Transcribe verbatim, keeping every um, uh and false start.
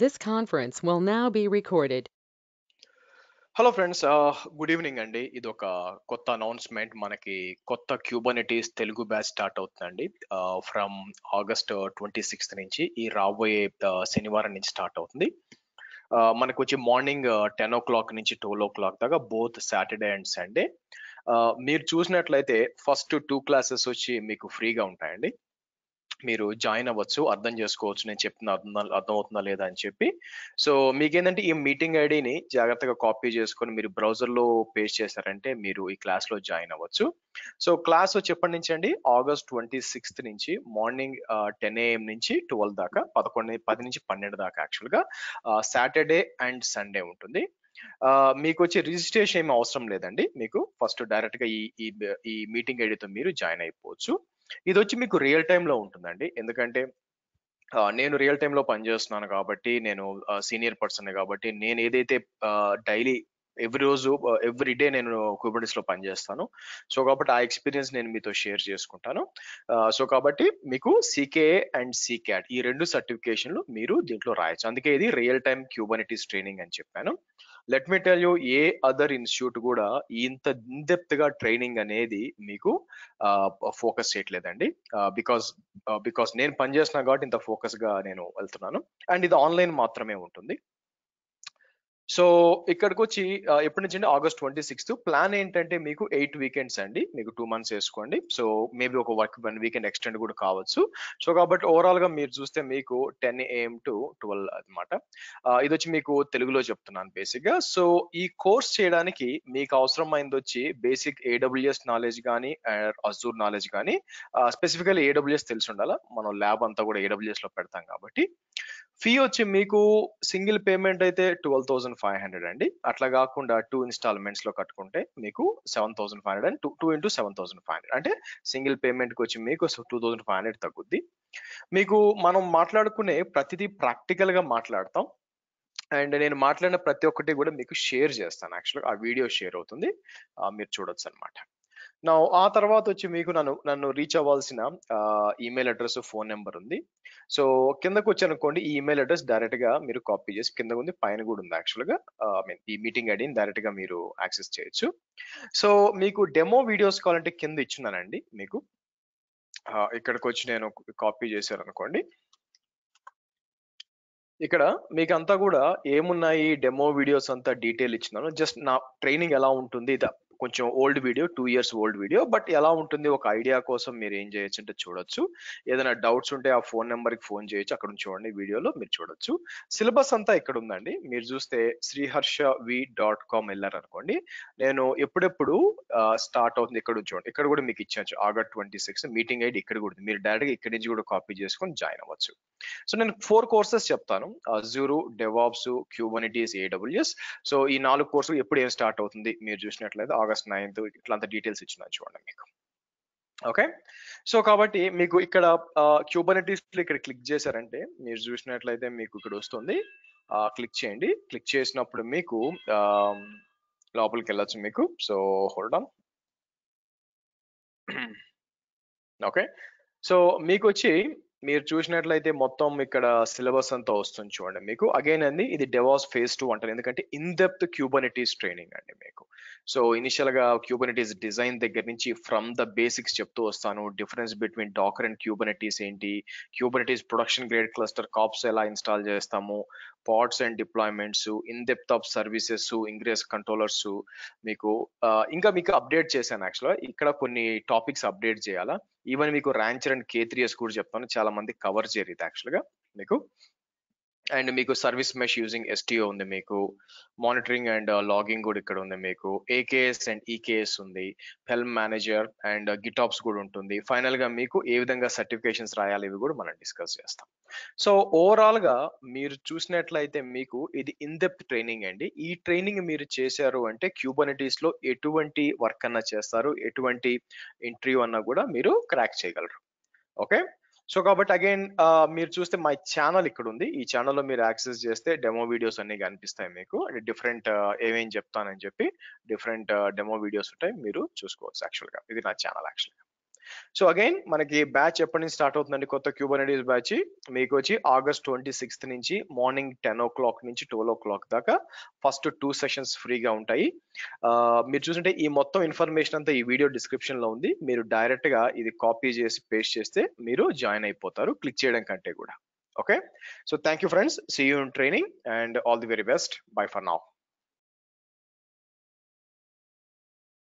This conference will now be recorded. Hello friends, uh, good evening andi. Idi oka kotta announcement manaki kotta Kubernetes Telugu batch start avutundandi uh, from August twenty-sixth nunchi ee raboye శనివారం nunchi start avutundi. Uh, manaku vachi morning uh, ten o'clock nunchi twelve o'clock daga both Saturday and Sunday. Uh, meer choosinattlayite first two classes vachi meeku free ga untayandi. మీరు join అవ్వచ్చు, అర్థం చేసుకోవచ్చు నేను చెప్తున్నా అర్థం అవుతుందా లేదా అని చెప్పి. సో మీకేంటంటే ఈ మీటింగ్ ఐడిని జాగ్రత్తగా కాపీ చేసుకొని మీరు బ్రౌజర్లో పేస్ట్ చేశారంటే మీరు ఈ క్లాస్లో జాయిన్ అవ్వచ్చు. సో క్లాస్ ఎప్పటి నుంచి అండి, ఆగస్ట్ ట్వంటీ సిక్స్త్ నుంచి మార్నింగ్ టెన్ ఏఎం నుంచి ట్వెల్వ్ దాకా, పదకొండు పది నుంచి పన్నెండు దాకా యాక్చువల్గా సాటర్డే అండ్ సండే ఉంటుంది. మీకు వచ్చి రిజిస్ట్రేషన్ ఏమి అవసరం లేదండి, మీకు ఫస్ట్ డైరెక్ట్గా ఈ ఈ మీటింగ్ ఐడితో మీరు జాయిన్ అయిపోవచ్చు. ఇది వచ్చి మీకు రియల్ టైంలో ఉంటుందండి, ఎందుకంటే నేను రియల్ టైంలో పనిచేస్తున్నాను కాబట్టి, నేను సీనియర్ పర్సన్ కాబట్టి, నేను ఏదైతే డైలీ ఎవ్రీ రోజు ఎవ్రీ డే నేను Kubernetes లో పనిచేస్తాను. సో కాబట్టి ఆ ఎక్స్పీరియన్స్ నేను మీతో షేర్ చేసుకుంటాను. సో కాబట్టి మీకు సికేఏ అండ్ సికాడ్ ఈ రెండు సర్టిఫికేషన్లు మీరు దీంట్లో రాయొచ్చు. అందుకే ఇది రియల్ టైం Kubernetes ట్రైనింగ్ అని చెప్పాను. Let me tell you, a other institute కూడా ఇంత ఇన్ డెప్త్ గా ట్రైనింగ్ అనేది మీకు ఫోకస్ చేయట్లేదండి. బికాస్ బికాస్ నేను పనిచేస్తున్నా కాబట్టి ఇంత ఫోకస్ గా నేను వెళ్తున్నాను. అండ్ ఇది ఆన్లైన్ మాత్రమే ఉంటుంది. సో ఇక్కడికి వచ్చి ఎప్పటి నుంచి అంటే ఆగస్ట్ ట్వంటీ సిక్స్త్ ప్లాన్ ఏంటంటే మీకు ఎయిట్ వీకెండ్స్ అండి, మీకు టూ మంత్స్ వేసుకోండి. సో మేబీ ఒక వర్క్ వన్ వీకెండ్ ఎక్స్టెండ్ కూడా కావచ్చు. సో కాబట్టి ఓవరాల్ గా మీరు చూస్తే మీకు టెన్ ఏఎం టు ట్వెల్వ్ అనమాట. ఇది వచ్చి మీకు తెలుగులో చెప్తున్నాను బేసిక్ గా. సో ఈ కోర్స్ చేయడానికి మీకు అవసరమైంది వచ్చి బేసిక్ ఏడబ్ల్యూఎస్ నాలెడ్జ్ కానీ అజూర్ నాలెడ్జ్ కానీ, స్పెసిఫికల్లీ ఏడబ్ల్యూఎస్ తెలిసి ఉండాలి. మనం ల్యాబ్ అంతా కూడా ఏడబ్ల్యూఎస్ లో పెడతాం కాబట్టి. ఫీ వచ్చి మీకు సింగిల్ పేమెంట్ అయితే ట్వెల్వ్ థౌసండ్ ఫైవ్ హండ్రెడ్ అండి. అట్లా కాకుండా టూ ఇన్స్టాల్మెంట్స్ లో కట్టుకుంటే మీకు seven thousand five hundred and two two into seven thousand five hundred అంటే సింగిల్ పేమెంట్కి వచ్చి మీకు టూ థౌసండ్ ఫైవ్ హండ్రెడ్ తగ్గుద్ది. మీకు మనం మాట్లాడుకునే ప్రతిదీ ప్రాక్టికల్ గా మాట్లాడతాం. అండ్ నేను మాట్లాడిన ప్రతి ఒక్కటి కూడా మీకు షేర్ చేస్తాను, యాక్చువల్గా ఆ వీడియో షేర్ అవుతుంది, మీరు చూడొచ్చు అనమాట. నా ఆ తర్వాత వచ్చి మీకు నన్ను నన్ను రీచ్ అవ్వాల్సిన ఈమెయిల్ అడ్రస్ ఫోన్ నెంబర్ ఉంది. సో కిందకు వచ్చి అనుకోండి ఈ ఈమెయిల్ అడ్రస్ డైరెక్ట్ గా మీరు కాపీ చేసి, కింద ఉంది పైన కూడా ఉంది యాక్చువల్ గా, ఐ మీన్ ఈ మీటింగ్ ఐడిని డైరెక్ట్ గా మీరు యాక్సెస్ చేయొచ్చు. సో మీకు డెమో వీడియోస్ కావాలంటే కింద ఇచ్చున్నానండి, మీకు ఇక్కడికి వచ్చి నేను కాపీ చేశాను అనుకోండి. ఇక్కడ మీకు అంతా కూడా ఏమున్నాయి డెమో వీడియోస్ అంతా డీటెయిల్ ఇచ్చినాను. జస్ట్ నా ట్రైనింగ్ ఎలా ఉంటుంది, ఇదా కొంచెం old video, two years old video, but ఎలా ఉంటుంది ఒక ఐడియా కోసం మీరు ఏం చేయొచ్చు అంటే చూడొచ్చు. ఏదైనా డౌట్స్ ఉంటే ఆ ఫోన్ నెంబర్కి ఫోన్ చేయొచ్చు, అక్కడ నుంచి చూడండి వీడియోలో మీరు చూడొచ్చు. సిలబస్ అంతా ఇక్కడ ఉందండి, మీరు చూస్తే శ్రీహర్ష వి డాట్ కామ్ వెళ్ళారనుకోండి. నేను ఎప్పుడెప్పుడు స్టార్ట్ అవుతుంది ఇక్కడ నుంచి చూడండి, ఇక్కడ కూడా మీకు ఇచ్చాను ఆగస్ట్ ట్వంటీ సిక్స్ మీటింగ్ అయితే ఇక్కడ కూడా మీరు డైరెక్ట్గా ఇక్కడ నుంచి కూడా కాపీ చేసుకొని జాయిన్ అవ్వచ్చు. సో నేను ఫోర్ కోర్సెస్ చెప్తాను, Azure, DevOps, Kubernetes, AWS. So ఈ నాలుగు కోర్సులు ఎప్పుడు ఏం స్టార్ట్ అవుతుంది మీరు చూసినట్లయితే ఆగస్ట్ నైన్త్ ఇట్లా అంత డీటెయిల్స్ ఇచ్చిన చూడండి మీకు. ఓకే, సో కాబట్టి మీకు ఇక్కడ Kubernetes ఇక్కడ క్లిక్ చేశారంటే మీరు చూసినట్లయితే మీకు ఇక్కడ వస్తుంది, క్లిక్ చేయండి. క్లిక్ చేసినప్పుడు మీకు లోపలికి వెళ్ళచ్చు మీకు. So hold on. Okay, so మీకు వచ్చి మీరు చూసినట్లయితే మొత్తం ఇక్కడ సిలబస్ అంతా వస్తుంది చూడండి మీకు. అగైన్ అండి ఇది డెవాప్స్ ఫేజ్ టూ అంటారు, ఎందుకంటే ఇన్ డెప్త్ Kubernetes ట్రైనింగ్ అండి మీకు. సో ఇనిషియల్ గా Kubernetes డిజైన్ దగ్గర నుంచి ఫ్రమ్ ద బేసిక్స్ చెప్తూ వస్తాను. Difference between Dakar and Kubernetes ఏంటి, Kubernetes production grade cluster kops ఎలా ఇన్స్టాల్ చేస్తాము, pods and deployments, in depth of services, ingress controllers మీకు ఇంకా మీకు అప్డేట్ చేశాను. యాక్చువల్గా ఇక్కడ కొన్ని టాపిక్స్ అప్డేట్ చేయాలా, ఈవెన్ మీకు ర్యాంచర్ అండ్ కే త్రీ కూడా చెప్తాను, చాలా మంది కవర్ చేయలేదు యాక్చువల్గా మీకు. అండ్ మీకు సర్వీస్ మెష్ యూజింగ్ ఎస్టీఓ ఉంది మీకు, మానిటరింగ్ అండ్ లాగింగ్ కూడా ఇక్కడ ఉంది మీకు, ఏకేఎస్ అండ్ ఈకేఎస్ ఉంది, హెల్మ్ మేనేజర్ అండ్ గిటాప్స్ కూడా ఉంటుంది. ఫైనల్ గా మీకు ఏ విధంగా సర్టిఫికేషన్స్ రాయాలి ఇవి కూడా మనం డిస్కస్ చేస్తాం. సో ఓవరాల్ గా మీరు చూసినట్లయితే మీకు ఇది ఇన్ డెప్త్ ట్రైనింగ్ అండి. ఈ ట్రైనింగ్ మీరు చేశారు అంటే Kubernetes లో ఎటువంటి వర్క్ అన్నా చేస్తారు, ఎటువంటి ఇంటర్వ్యూ అన్నా కూడా మీరు క్రాక్ చేయగలరు. ఓకే, సో కాబట్టి అగైన్ మీరు చూస్తే మై ఛానల్ ఇక్కడ ఉంది, ఈ ఛానల్లో మీరు యాక్సెస్ చేస్తే డెమో వీడియోస్ అన్ని కనిపిస్తాయి మీకు. డిఫరెంట్ ఏమేమి చెప్తానని చెప్పి డిఫరెంట్ డెమో వీడియోస్ ఉంటాయి, మీరు చూసుకోవచ్చు యాక్చువల్గా. ఇది నా ఛానల్ యాక్చువల్గా. సో అగైన్ మనకి బ్యాచ్ ఎప్పటి నుంచి స్టార్ట్ అవుతుందండి, కొత్త క్యూబర్నెటీస్ బ్యాచ్ మీకు వచ్చి ఆగస్ట్ ట్వంటీ సిక్స్త్ నుంచి మార్నింగ్ టెన్ ఓ క్లాక్ నుంచి ట్వెల్వ్ ఓ క్లాక్ దాకా ఫస్ట్ టూ సెషన్స్ ఫ్రీగా ఉంటాయి. మీరు చూసుంటే ఈ మొత్తం ఇన్ఫర్మేషన్ అంతా ఈ వీడియో డిస్క్రిప్షన్ లో ఉంది, మీరు డైరెక్ట్ గా ఇది కాపీ చేసి పేస్ట్ చేస్తే మీరు జాయిన్ అయిపోతారు క్లిక్ చేయడం కంటే కూడా. Okay, so thank you friends, see you in training and all the very best, bye for now.